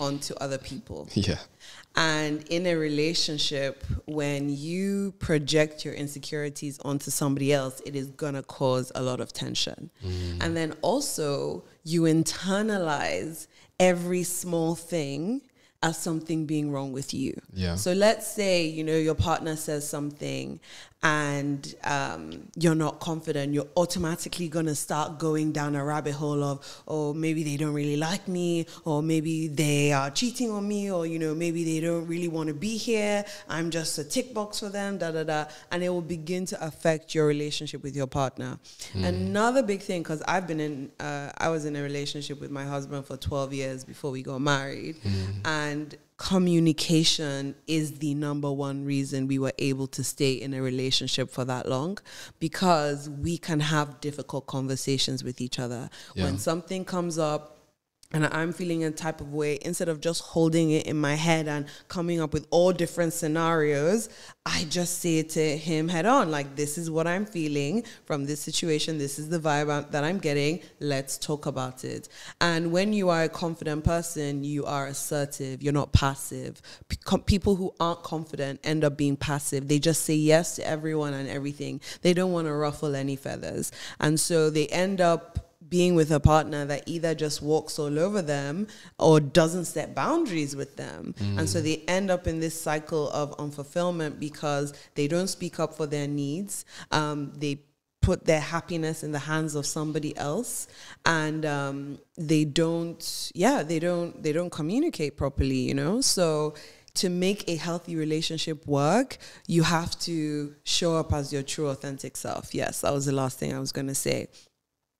onto other people. Yeah. And in a relationship, when you project your insecurities onto somebody else, it is going to cause a lot of tension. And then also you internalize every small thing as something being wrong with you. Yeah. So let's say, you know, your partner says something and you're not confident, you're automatically going to start going down a rabbit hole of, oh, maybe they don't really like me, or maybe they are cheating on me, or, you know, maybe they don't really want to be here, I'm just a tick box for them, da, da, da. And it will begin to affect your relationship with your partner. Another big thing, because I've been in, I was in a relationship with my husband for 12 years before we got married. And communication is the #1 reason we were able to stay in a relationship for that long, because we can have difficult conversations with each other. When something comes up and I'm feeling a type of way, instead of just holding it in my head and coming up with all different scenarios, I just say it to him head on, like, this is what I'm feeling from this situation. This is the vibe that I'm getting. Let's talk about it. And when you are a confident person, you are assertive. You're not passive. People who aren't confident end up being passive. They just say yes to everyone and everything. They don't want to ruffle any feathers. And so they end up being with a partner that either just walks all over them or doesn't set boundaries with them. And so they end up in this cycle of unfulfillment because they don't speak up for their needs. They put their happiness in the hands of somebody else, and they don't communicate properly, you know? So to make a healthy relationship work, you have to show up as your true authentic self. Yes, that was the last thing I was going to say.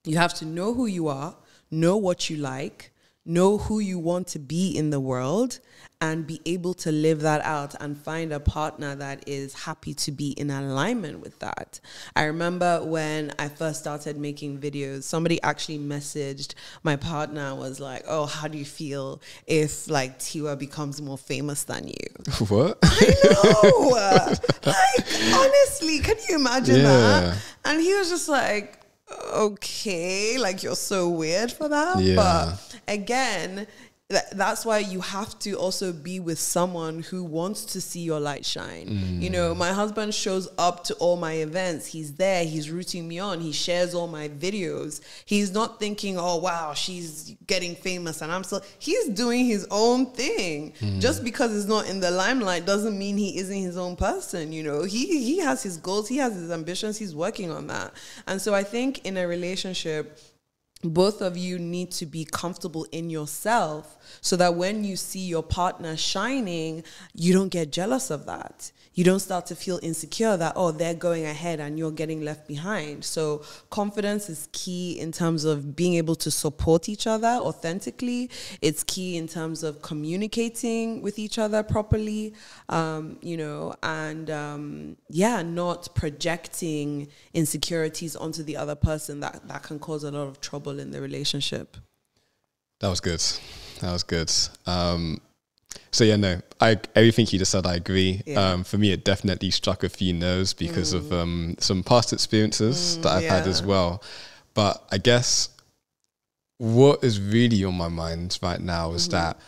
You have to know who you are, know what you like, know who you want to be in the world, and be able to live that out and find a partner that is happy to be in alignment with that. I remember when I first started making videos, somebody actually messaged my partner, was like, oh, how do you feel if, like, Tiwa becomes more famous than you? What? I know! Like, honestly, can you imagine that? And he was just like, okay, like, you're so weird for that. But again, that's why you have to also be with someone who wants to see your light shine. You know, my husband shows up to all my events. He's there. He's rooting me on. He shares all my videos. He's not thinking, oh, wow, she's getting famous and I'm still... He's doing his own thing. Just because he's not in the limelight doesn't mean he isn't his own person. You know, he has his goals. He has his ambitions. He's working on that. And so I think in a relationship, both of you need to be comfortable in yourself so that when you see your partner shining, you don't get jealous of that. You don't start to feel insecure that, oh, they're going ahead and you're getting left behind. So confidence is key in terms of being able to support each other authentically. It's key in terms of communicating with each other properly, you know, and yeah, not projecting insecurities onto the other person that can cause a lot of trouble in the relationship. That was good. That was good. So yeah, no, everything you just said, I agree. Yeah. For me, it definitely struck a few nerves because of some past experiences that I've had as well. But I guess what is really on my mind right now is that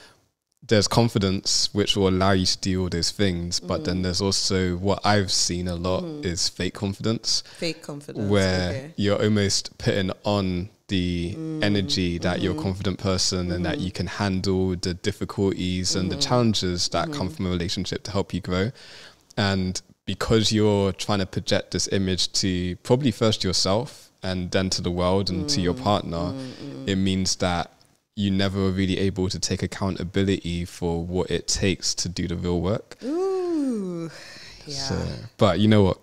there's confidence, which will allow you to do all those things. But then there's also what I've seen a lot is fake confidence. Fake confidence. Where you're almost putting on the energy that you're a confident person and that you can handle the difficulties and the challenges that come from a relationship to help you grow. And because you're trying to project this image to probably first yourself and then to the world and to your partner, it means that you never are really able to take accountability for what it takes to do the real work. Ooh, yeah. So, but you know what?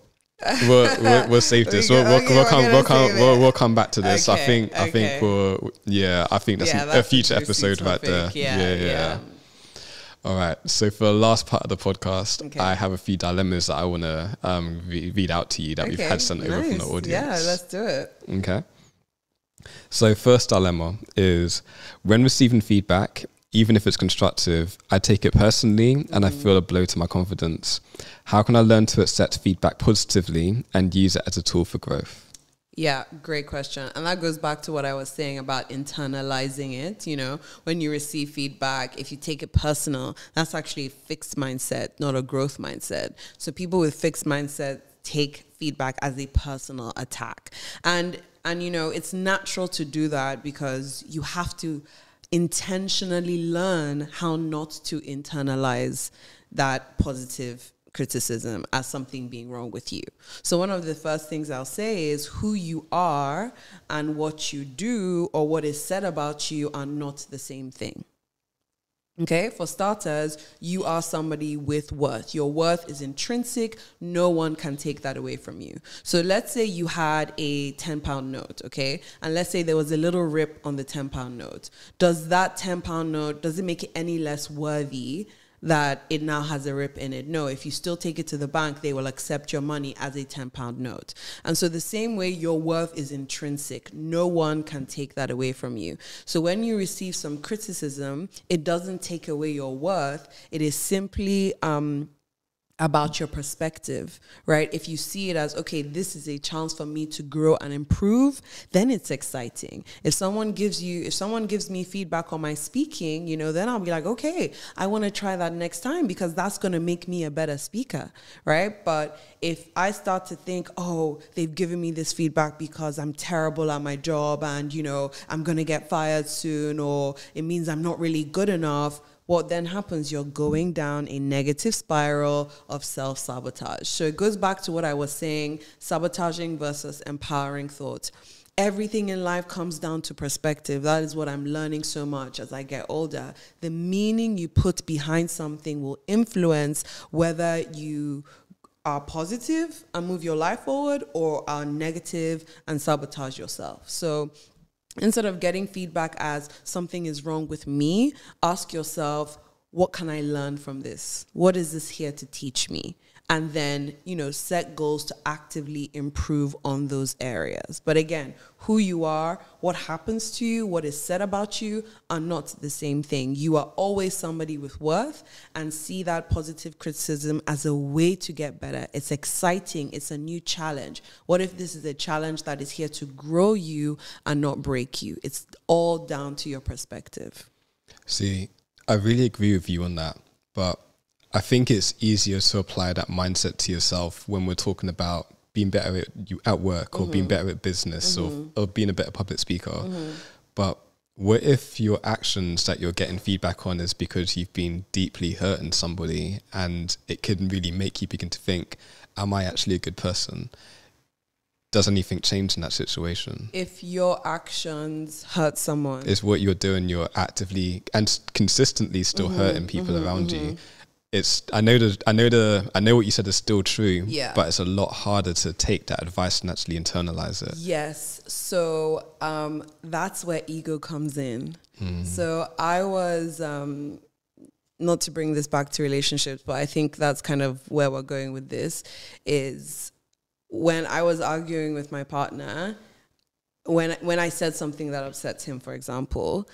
We'll save this. We'll come back to this. Okay, I think we'll that's a future episode right there. Yeah. All right. So for the last part of the podcast, I have a few dilemmas that I want to read out to you that we've had sent over from the audience. Yeah, let's do it. Okay. So first dilemma is, when receiving feedback, even if it's constructive, I take it personally and I feel a blow to my confidence. How can I learn to accept feedback positively and use it as a tool for growth? Yeah, great question. And that goes back to what I was saying about internalizing it. You know, when you receive feedback, if you take it personal, that's actually a fixed mindset, not a growth mindset. So people with fixed mindset take feedback as a personal attack. And you know, it's natural to do that because you have to intentionally learn how not to internalize that positive criticism as something being wrong with you. So one of the first things I'll say is who you are and what you do or what is said about you are not the same thing. Okay, for starters, you are somebody with worth. Your worth is intrinsic. No one can take that away from you. So let's say you had a £10 note, okay? And let's say there was a little rip on the £10 note. Does that £10 note, does it make it any less worthy that it now has a rip in it? No, if you still take it to the bank, they will accept your money as a £10 note. And so the same way, your worth is intrinsic. No one can take that away from you. So when you receive some criticism, it doesn't take away your worth. It is simply about your perspective, right? If you see it as, okay, this is a chance for me to grow and improve, then it's exciting. If someone gives me feedback on my speaking, you know, then I'll be like, okay, I want to try that next time because that's going to make me a better speaker, right? But if I start to think, oh, they've given me this feedback because I'm terrible at my job and, you know, I'm going to get fired soon, or it means I'm not really good enough, what then happens? You're going down a negative spiral of self-sabotage. So it goes back to what I was saying, sabotaging versus empowering thoughts. Everything in life comes down to perspective. That is what I'm learning so much as I get older. The meaning you put behind something will influence whether you are positive and move your life forward or are negative and sabotage yourself. So instead of getting feedback as something is wrong with me, ask yourself, what can I learn from this? What is this here to teach me? And then, you know, set goals to actively improve on those areas. But again, who you are, what happens to you, what is said about you are not the same thing. You are always somebody with worth, and see that positive criticism as a way to get better. It's exciting. It's a new challenge. What if this is a challenge that is here to grow you and not break you? It's all down to your perspective. See, I really agree with you on that, but I think it's easier to apply that mindset to yourself when we're talking about being better at work or being better at business or being a better public speaker. But what if your actions that you're getting feedback on is because you've been deeply hurting somebody, and it can really make you begin to think, am I actually a good person? does anything change in that situation? If your actions hurt someone. It's what you're doing. You're actively and consistently still hurting people around you. It's, I know what you said is still true, but it's a lot harder to take that advice and actually internalize it. Yes. So, that's where ego comes in. So I was, not to bring this back to relationships, but I think that's kind of where we're going with this, is when I was arguing with my partner, when I said something that upsets him, for example,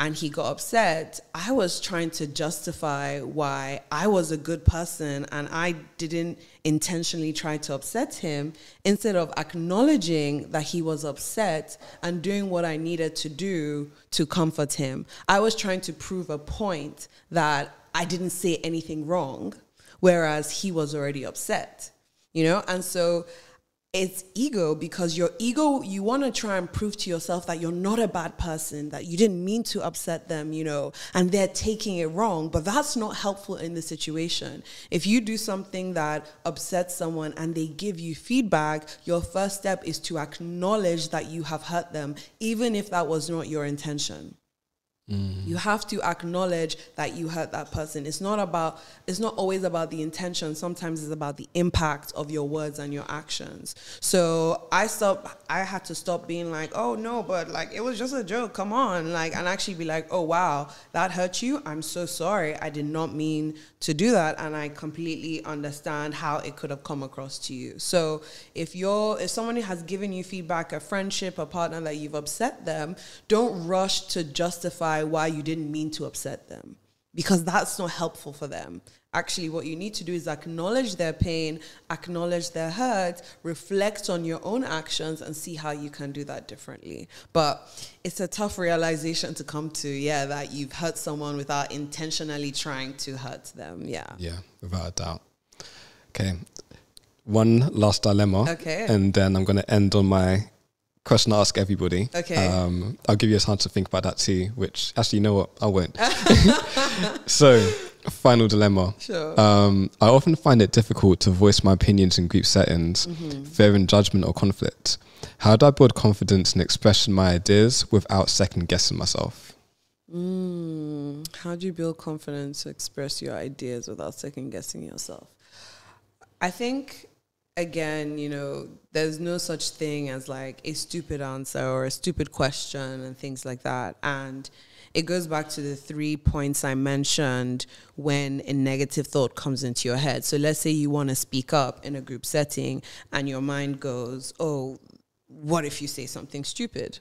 and he got upset, I was trying to justify why I was a good person and I didn't intentionally try to upset him, instead of acknowledging that he was upset and doing what I needed to do to comfort him. I was trying to prove a point that I didn't say anything wrong, whereas he was already upset, you know? And so it's ego, because your ego, you want to try and prove to yourself that you're not a bad person, that you didn't mean to upset them, you know, and they're taking it wrong. But that's not helpful in the situation. If you do something that upsets someone and they give you feedback, your first step is to acknowledge that you have hurt them, even if that was not your intention. You have to acknowledge that you hurt that person. It's not always about the intention. Sometimes it's about the impact of your words and your actions. So I had to stop being like, oh no, but like, it was just a joke. Come on. Like, and actually be like, oh wow, that hurt you. I'm so sorry. I did not mean to do that. And I completely understand how it could have come across to you. So if someone has given you feedback, a friendship, a partner that you've upset them, don't rush to justify why you didn't mean to upset them, because that's not helpful for them. Actually, what you need to do is acknowledge their pain, acknowledge their hurt, reflect on your own actions and see how you can do that differently. But it's a tough realization to come to, that you've hurt someone without intentionally trying to hurt them. Yeah, without a doubt. Okay, one last dilemma. Okay. And then I'm going to end on my question I ask everybody. Okay. I'll give you a chance to think about that too, which actually, you know what? I won't. So, final dilemma. Sure. I often find it difficult to voice my opinions in group settings, fearing judgment or conflict. How do I build confidence in expressing my ideas without second guessing myself? How do you build confidence to express your ideas without second guessing yourself? I think, again, you know, there's no such thing as like a stupid answer or a stupid question and things like that. And it goes back to the 3 points I mentioned when a negative thought comes into your head. So let's say you want to speak up in a group setting and your mind goes, oh, what if you say something stupid?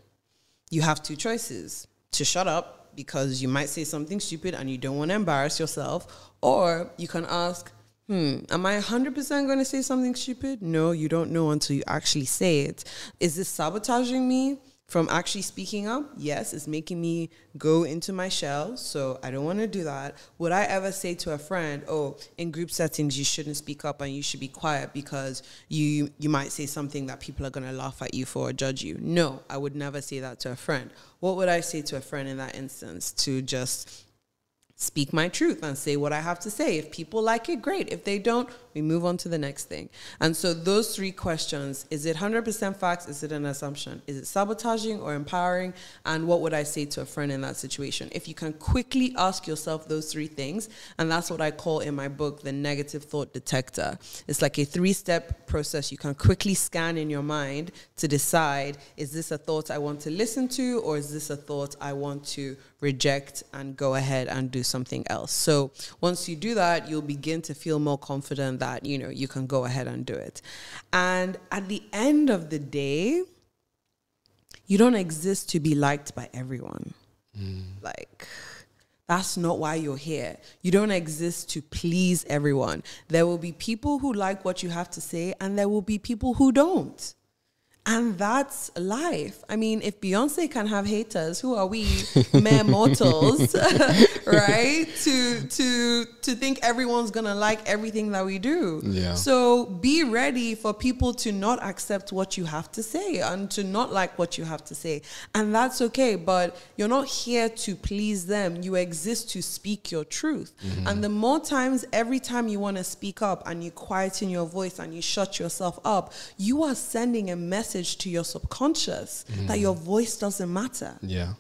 You have 2 choices: to shut up because you might say something stupid and you don't want to embarrass yourself, or you can ask, am I 100% going to say something stupid? No, you don't know until you actually say it. Is this sabotaging me from actually speaking up? Yes, it's making me go into my shell, so I don't want to do that. Would I ever say to a friend, oh, in group settings, you shouldn't speak up and you should be quiet because you might say something that people are going to laugh at you for or judge you? No, I would never say that to a friend. What would I say to a friend in that instance? To just speak my truth and say what I have to say. If people like it, great. If they don't, we move on to the next thing. And so those 3 questions: is it 100% facts? Is it an assumption? Is it sabotaging or empowering? And what would I say to a friend in that situation? If you can quickly ask yourself those 3 things, and that's what I call in my book the negative thought detector. It's like a 3-step process you can quickly scan in your mind to decide, is this a thought I want to listen to, or is this a thought I want to reject and go ahead and do something else? So once you do that, you'll begin to feel more confident that, you know, you can go ahead and do it. And at the end of the day, you don't exist to be liked by everyone. Like, that's not why you're here. You don't exist to please everyone. There will be people who like what you have to say, and there will be people who don't. And that's life. I mean, if Beyonce can have haters, who are we mere mortals, right? To think everyone's gonna like everything that we do. Yeah. So be ready for people to not accept what you have to say and to not like what you have to say. And that's okay, but you're not here to please them. You exist to speak your truth. Mm-hmm. And the more times, every time you wanna speak up and you quieten your voice and you shut yourself up, you are sending a message to your subconscious that your voice doesn't matter. Yeah.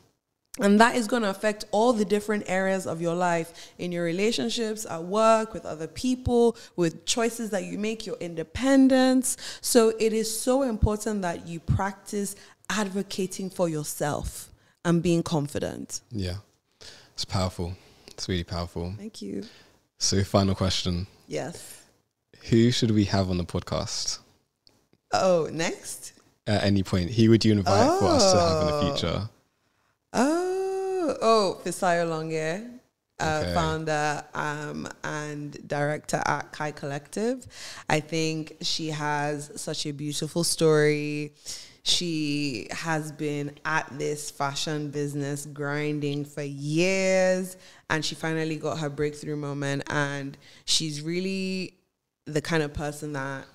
And that is going to affect all the different areas of your life, in your relationships, at work, with other people, with choices that you make, your independence. So it is so important that you practice advocating for yourself and being confident. Yeah. It's powerful. It's really powerful. Thank you. So final question. Yes. Who should we have on the podcast? Oh, next? At any point. Who would you invite for us to have in the future? Fisayo Longe, founder and director at Kai Collective. I think she has such a beautiful story. She has been at this fashion business grinding for years, and she finally got her breakthrough moment, and she's really the kind of person that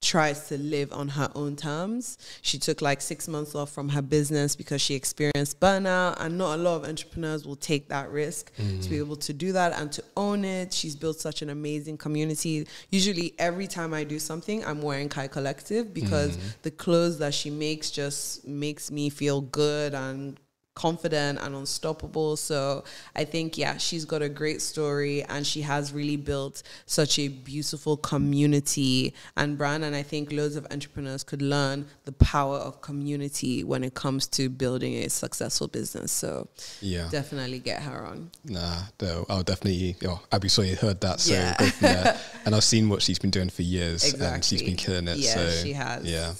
tries to live on her own terms. She took like 6 months off from her business because she experienced burnout, and not a lot of entrepreneurs will take that risk to be able to do that and to own it. She's built such an amazing community. Usually every time I do something, I'm wearing Kai Collective, because the clothes that she makes just makes me feel good and confident and unstoppable. So I think, yeah, she's got a great story, and she has really built such a beautiful community and brand. And I think loads of entrepreneurs could learn the power of community when it comes to building a successful business. So yeah, definitely get her on. Nah, though, I'll definitely, I've certainly heard that. So yeah. Go from there. And I've seen what she's been doing for years, and she's been killing it. Yeah, so she has. Yeah.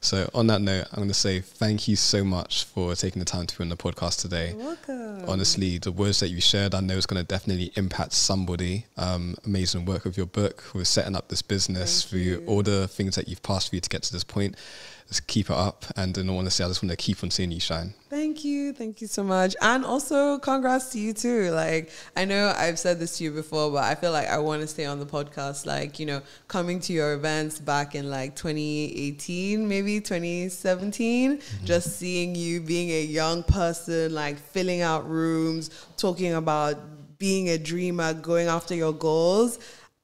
So on that note, I'm going to say thank you so much for taking the time to be on the podcast today. You're welcome. Honestly, the words that you shared, I know is going to definitely impact somebody. Amazing work with your book, with setting up this business, through all the things that you've passed through to get to this point. Just keep it up. And I want to say, I just want to keep on seeing you shine. Thank you. Thank you so much. And also congrats to you too. Like, I know I've said this to you before, but I feel like I want to stay on the podcast. Like, you know, coming to your events back in like 2018, maybe 2017, just seeing you being a young person, like filling out rooms, talking about being a dreamer, going after your goals.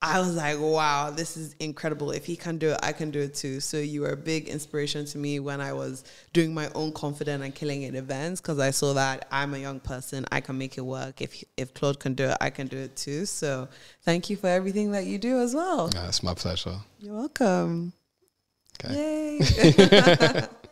I was like, wow, this is incredible. If he can do it, I can do it too. So you were a big inspiration to me when I was doing my own Confident and Killing It events, because I saw that I'm a young person, I can make it work. If Claude can do it, I can do it too. So thank you for everything that you do as well. Yeah, it's my pleasure. You're welcome. Okay. Yay.